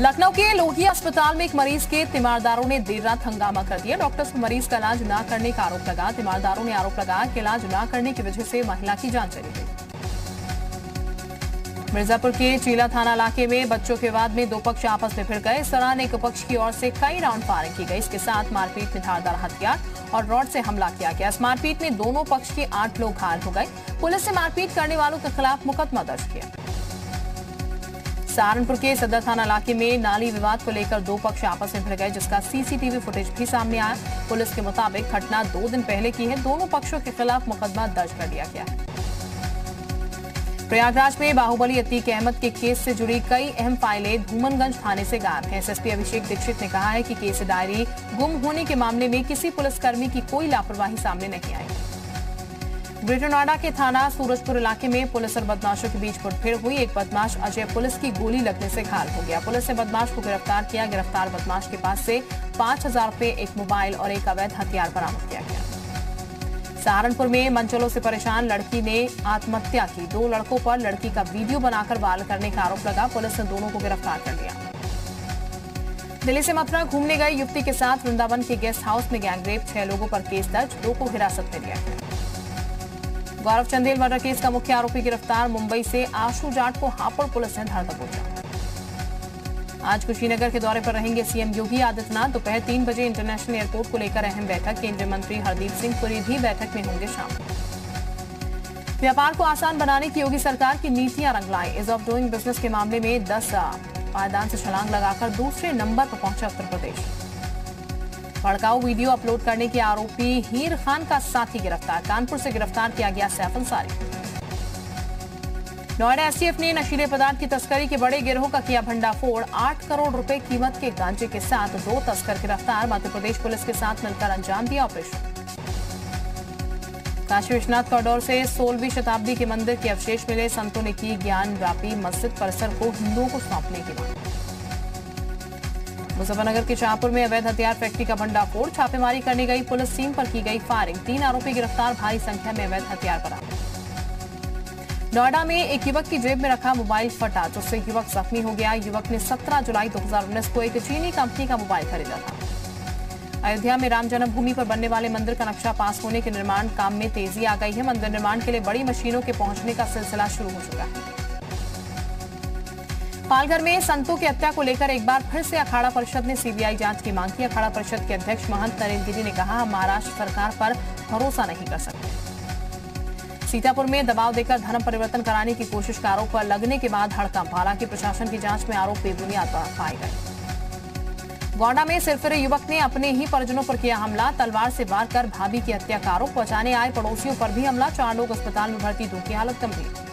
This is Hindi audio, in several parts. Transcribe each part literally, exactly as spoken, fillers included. लखनऊ के लोहिया अस्पताल में एक मरीज के तीमारदारों ने देर रात हंगामा कर दिया। डॉक्टर्स को मरीज का इलाज न करने का आरोप लगा। तीमारदारों ने आरोप लगाया कि इलाज न करने की वजह से महिला की जान चली गई। मिर्जापुर के चीला थाना इलाके में बच्चों के विवाद में दो पक्ष आपस में भिड़ गए। इस दौरान एक पक्ष की ओर से कई राउंड फायरिंग की गई। इसके साथ मारपीट, धारदार हथियार और रॉड से हमला किया गया। इस मारपीट में दोनों पक्ष के आठ लोग घायल हो गए। पुलिस ने मारपीट करने वालों के खिलाफ मुकदमा दर्ज किया। सहारनपुर के सदर थाना इलाके में नाली विवाद को लेकर दो पक्ष आपस में भिड़ गए, जिसका सीसीटीवी फुटेज भी सामने आया। पुलिस के मुताबिक घटना दो दिन पहले की है। दोनों पक्षों के खिलाफ मुकदमा दर्ज कर लिया गया है। प्रयागराज में बाहुबली अतीक अहमद के केस से जुड़ी कई अहम फाइलें घूमनगंज थाने से गायब हैं। एसएसपी अभिषेक दीक्षित ने कहा है कि केस डायरी गुम होने के मामले में किसी पुलिसकर्मी की कोई लापरवाही सामने नहीं आई। ग्रेटर नोएडा के थाना सूरजपुर इलाके में पुलिस और बदमाशों के बीच मुठभेड़ हुई। एक बदमाश अजय पुलिस की गोली लगने से घायल हो गया। पुलिस ने बदमाश को गिरफ्तार किया। गिरफ्तार बदमाश के पास से पांच हजार रूपये, एक मोबाइल और एक अवैध हथियार बरामद किया गया। सहारनपुर में मनचलों से परेशान लड़की ने आत्महत्या की। दो लड़कों पर लड़की का वीडियो बनाकर वायरल करने का आरोप लगा। पुलिस ने दोनों को गिरफ्तार कर लिया। दिल्ली से मथुरा घूमने गए युवती के साथ वृंदावन के गेस्ट हाउस में गैंगरेप, छह लोगों पर केस दर्ज, दो को हिरासत में लिया गया। गौरव चंदेल मर्डर केस का मुख्य आरोपी गिरफ्तार। मुंबई से आशु जाट को हापुड़ पुलिस ने धर दबोचा। आज कुशीनगर के दौरे पर रहेंगे सीएम योगी आदित्यनाथ। दोपहर तीन बजे इंटरनेशनल एयरपोर्ट को लेकर अहम बैठक। केंद्रीय मंत्री हरदीप सिंह पुरी भी बैठक में होंगे शामिल। व्यापार को आसान बनाने की योगी सरकार की नीतियां रंग लाई। ईज ऑफ डूइंग बिजनेस के मामले में दस पायदान से छलांग लगाकर दूसरे नंबर पर पहुंचा उत्तर प्रदेश। भड़काऊ वीडियो अपलोड करने के आरोपी हीर खान का साथी गिरफ्तार। कानपुर से गिरफ्तार किया गया सैफ अंसारी। नोएडा एसटीएफ ने नशीले पदार्थ की तस्करी के बड़े गिरोह का किया भंडाफोड़। आठ करोड़ रुपए कीमत के गांजे के साथ दो तस्कर गिरफ्तार। मध्य प्रदेश पुलिस के साथ मिलकर अंजाम दिया ऑपरेशन। काशी विश्वनाथ कॉरिडोर से सोलहवीं शताब्दी के मंदिर के अवशेष मिले। संतों ने की ज्ञानवापी मस्जिद परिसर को हिंदुओं को सौंपने की मांग। मुजफ्फरनगर के शाहपुर में अवैध हथियार फैक्ट्री का भंडाफोड़। छापेमारी करने गई पुलिस टीम पर की गई फायरिंग। तीन आरोपी गिरफ्तार। भारी संख्या में अवैध हथियार बरामद। नोएडा में एक युवक की जेब में रखा मोबाइल फटा, जिससे युवक जख्मी हो गया। युवक ने सत्रह जुलाई दो हजार उन्नीस को एक चीनी कंपनी का मोबाइल खरीदा था। अयोध्या में राम जन्मभूमि पर बनने वाले मंदिर का नक्शा पास होने के निर्माण काम में तेजी आ गई है। मंदिर निर्माण के लिए बड़ी मशीनों के पहुंचने का सिलसिला शुरू हो चुका है। पालघर में संतों की हत्या को लेकर एक बार फिर से अखाड़ा परिषद ने सीबीआई जांच की मांग की। अखाड़ा परिषद के अध्यक्ष महंत नरेंद्र गिरी ने कहा, हम महाराष्ट्र सरकार पर भरोसा नहीं कर सकते। सीतापुर में दबाव देकर धर्म परिवर्तन कराने की कोशिश का आरोप पर लगने के बाद हड़कंप। हालांकि प्रशासन की जांच में आरोप बेबुनियाद पाए गए। गौंडा में सिरफिरे युवक ने अपने ही परिजनों पर किया हमला। तलवार से वार कर भाभी की हत्या का आरोप। पहुंचाने आए पड़ोसियों पर भी हमला। चार लोग अस्पताल में भर्ती, दो की हालत गंभीर।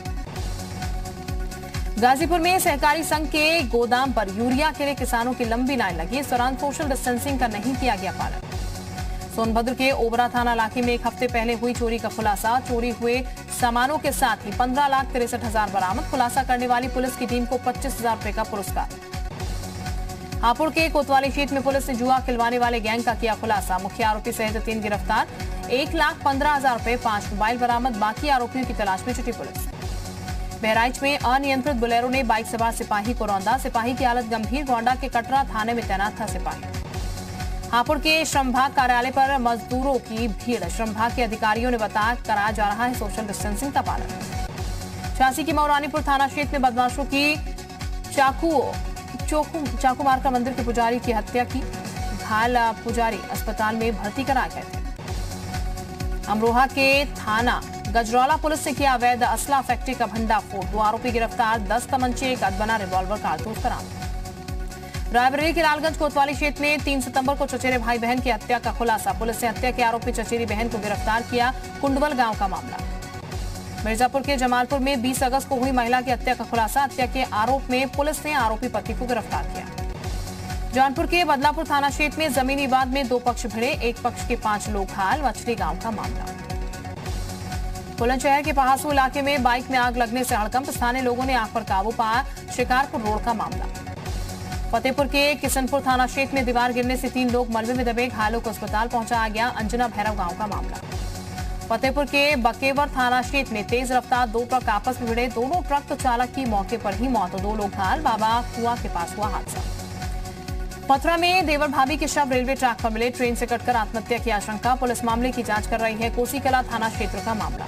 गाजीपुर में सहकारी संघ के गोदाम पर यूरिया के लिए किसानों की लंबी लाइन लगी। इस दौरान सोशल डिस्टेंसिंग का नहीं किया गया पालन। सोनभद्र के ओबरा थाना इलाके में एक हफ्ते पहले हुई चोरी का खुलासा। चोरी हुए सामानों के साथ ही पंद्रह लाख तिरसठ हजार बरामद। खुलासा करने वाली पुलिस की टीम को पच्चीस हजार रुपए का पुरस्कार। हापुड़ के कोतवाली क्षेत्र में पुलिस ने जुआ खिलवाने वाले गैंग का किया खुलासा। मुख्य आरोपी सहित तीन गिरफ्तार। एक लाख पंद्रह हजार रुपए, पांच मोबाइल बरामद। बाकी आरोपियों की तलाश में जुटी पुलिस। बहराइच में अनियंत्रित बोलेरो ने बाइक सवार सिपाही को रौंदा। सिपाही की हालत गंभीर। गोंडा के कटरा थाने में तैनात था सिपाही। हापुड़ के श्रम विभाग कार्यालय पर मजदूरों की भीड़। श्रम विभाग के अधिकारियों ने बताया, कराया जा रहा है सोशल डिस्टेंसिंग का पालन। झांसी के मऊरानीपुर थाना क्षेत्र में बदमाशों की चाकू चाकू मारकर मंदिर के पुजारी की हत्या की। घायल पुजारी अस्पताल में भर्ती कराए गए थे। अमरोहा के थाना गजरौला पुलिस ने किया अवैध असला फैक्ट्री का भंडाफोड़। दो आरोपी गिरफ्तार। दस तमंचे, एक अदबना रिवॉल्वर, कारतूस बरामद। रायबरेली के लालगंज कोतवाली क्षेत्र में तीन सितंबर को चचेरे भाई बहन की हत्या का खुलासा। पुलिस ने हत्या के आरोपी चचेरी बहन को गिरफ्तार किया। कुंडवल गांव का मामला। मिर्जापुर के जमालपुर में बीस अगस्त को हुई महिला की हत्या का खुलासा। हत्या के आरोप में पुलिस ने आरोपी पति को गिरफ्तार किया। जौनपुर के बदलापुर थाना क्षेत्र में जमीनी विवाद में दो पक्ष भिड़े। एक पक्ष के पांच लोग घायल। मछली गांव का मामला। बुलंदशहर के पहासू इलाके में बाइक में आग लगने से हड़कंप। स्थानीय लोगों ने आग पर काबू पाया। शिकारपुर रोड का मामला। फतेहपुर के किशनपुर थाना क्षेत्र में दीवार गिरने से तीन लोग मलबे में दबे। घायलों को अस्पताल पहुंचाया गया। अंजना भैरव गांव का मामला। फतेहपुर के बकेवर थाना क्षेत्र में तेज रफ्तार दो ट्रक आपस में भिड़े। दोनों ट्रक चालक की मौके पर ही मौत। दो लोग घायल। बाबा कुआ के पास हुआ हादसा। पथरा में देवर भाभी के शव रेलवे ट्रैक पर मिले, ट्रेन से कटकर आत्महत्या की आशंका। पुलिस मामले की जांच कर रही है। कोसी कला थाना क्षेत्र का मामला।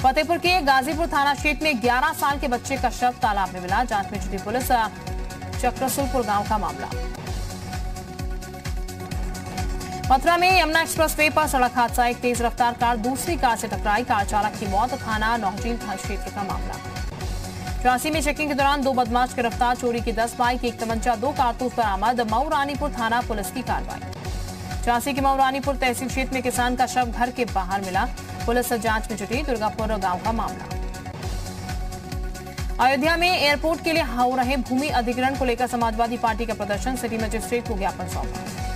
फतेहपुर के गाजीपुर थाना क्षेत्र में ग्यारह साल के बच्चे का शव तालाब में मिला। जांच में जुटी पुलिस। चक्रसुलपुर गांव का मामला। पथरा में यमुना एक्सप्रेसवे पर सड़क हादसा, एक तेज रफ्तार कार दूसरी कार से टकराई, कार चालक की मौत। थाना नौहजील थाना क्षेत्र का मामला। झांसी में चेकिंग के दौरान दो बदमाश गिरफ्तार, चोरी की दस बाइक, एक तमंचा, दो कारतूस बरामद। मऊरानीपुर थाना पुलिस की कार्रवाई। झांसी के मऊरानीपुर तहसील क्षेत्र में किसान का शव घर के बाहर मिला। पुलिस जांच में जुटी। दुर्गापुर गांव का मामला। अयोध्या में एयरपोर्ट के लिए हो रहे भूमि अधिग्रहण को लेकर समाजवादी पार्टी का प्रदर्शन, सिटी मजिस्ट्रेट को ज्ञापन सौंपा।